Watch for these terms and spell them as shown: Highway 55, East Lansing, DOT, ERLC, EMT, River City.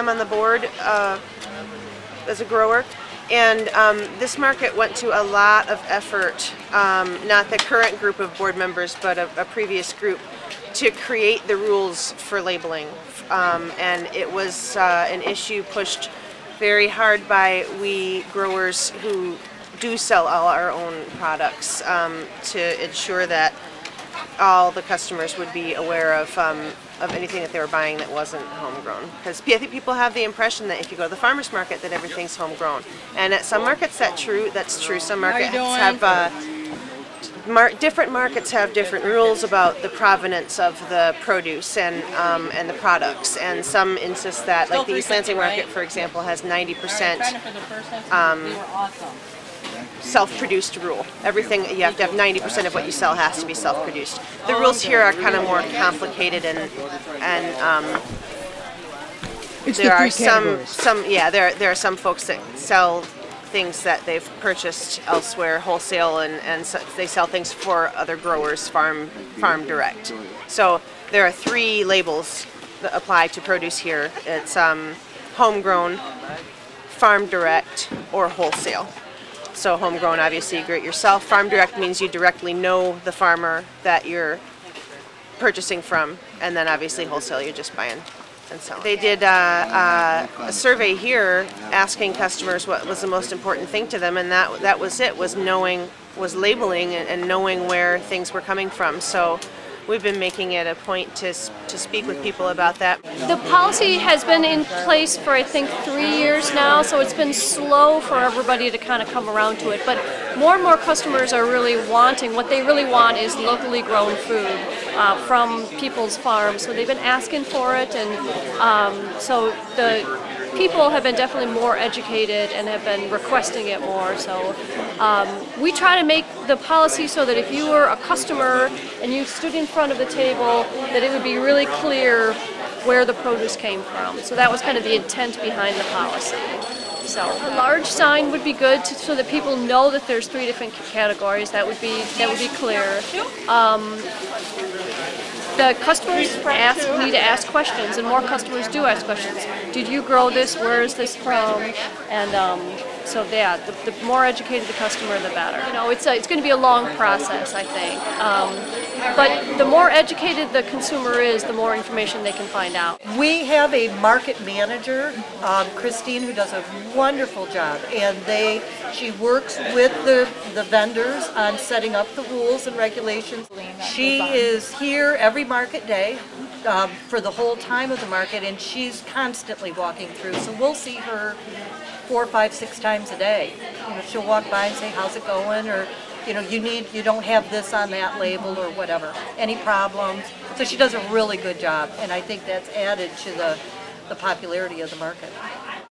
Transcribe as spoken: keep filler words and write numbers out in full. I'm on the board uh, as a grower. And um, this market went to a lot of effort, um, not the current group of board members, but a, a previous group, to create the rules for labeling. Um, and it was uh, an issue pushed very hard by we growers who do sell all our own products um, to ensure that all the customers would be aware of um, of anything that they were buying that wasn't homegrown. Because I think people have the impression that if you go to the farmer's market that everything's homegrown. And at some markets that's true, that's true. Some markets have, uh, mar different markets have different rules about the provenance of the produce and, um, and the products. And some insist that, like the East Lansing market, for example, has ninety percent um, self-produced rule. Everything, you have to have ninety percent of what you sell has to be self-produced. The rules here are kind of more complicated, and and um, it's there the are some categories. some yeah there there are some folks that sell things that they've purchased elsewhere wholesale, and and so they sell things for other growers farm farm direct. So there are three labels that apply to produce here. It's um, homegrown, farm direct, or wholesale. So homegrown, obviously you grow it yourself. Farm direct means you directly know the farmer that you're purchasing from, and then obviously wholesale, you're just buying and selling. They did uh, uh, a survey here asking customers what was the most important thing to them, and that that was it, was knowing, was labeling and, and knowing where things were coming from. So we've been making it a point to, to speak with people about that. The policy has been in place for, I think, three years now, so it's been slow for everybody to kind of come around to it. But more and more customers are really wanting, what they really want is locally grown food uh, from people's farms. So they've been asking for it, and um, so the people have been definitely more educated and have been requesting it more. So um, we try to make the policy so that if you were a customer and you stood in front of the table, that it would be really clear where the produce came from. So that was kind of the intent behind the policy. So a large sign would be good to, so that people know that there's three different categories. That would be that would be clear. Um, The customers ask me to ask questions, and more customers do ask questions. Did you grow this? Where is this from? And um, so, yeah, the, the more educated the customer, the better. You know, it's a, it's going to be a long process, I think. Um, but the more educated the consumer is, the more information they can find out. We have a market manager, um, Christine, who does a wonderful job, and they she works with the the vendors on setting up the rules and regulations. She is here every market day um, for the whole time of the market, and she's constantly walking through. So we'll see her four, five, six times a day. You know, she'll walk by and say, "How's it going?" Or, you know, you need, you don't have this on that label, or whatever. Any problems? So she does a really good job, and I think that's added to the the popularity of the market.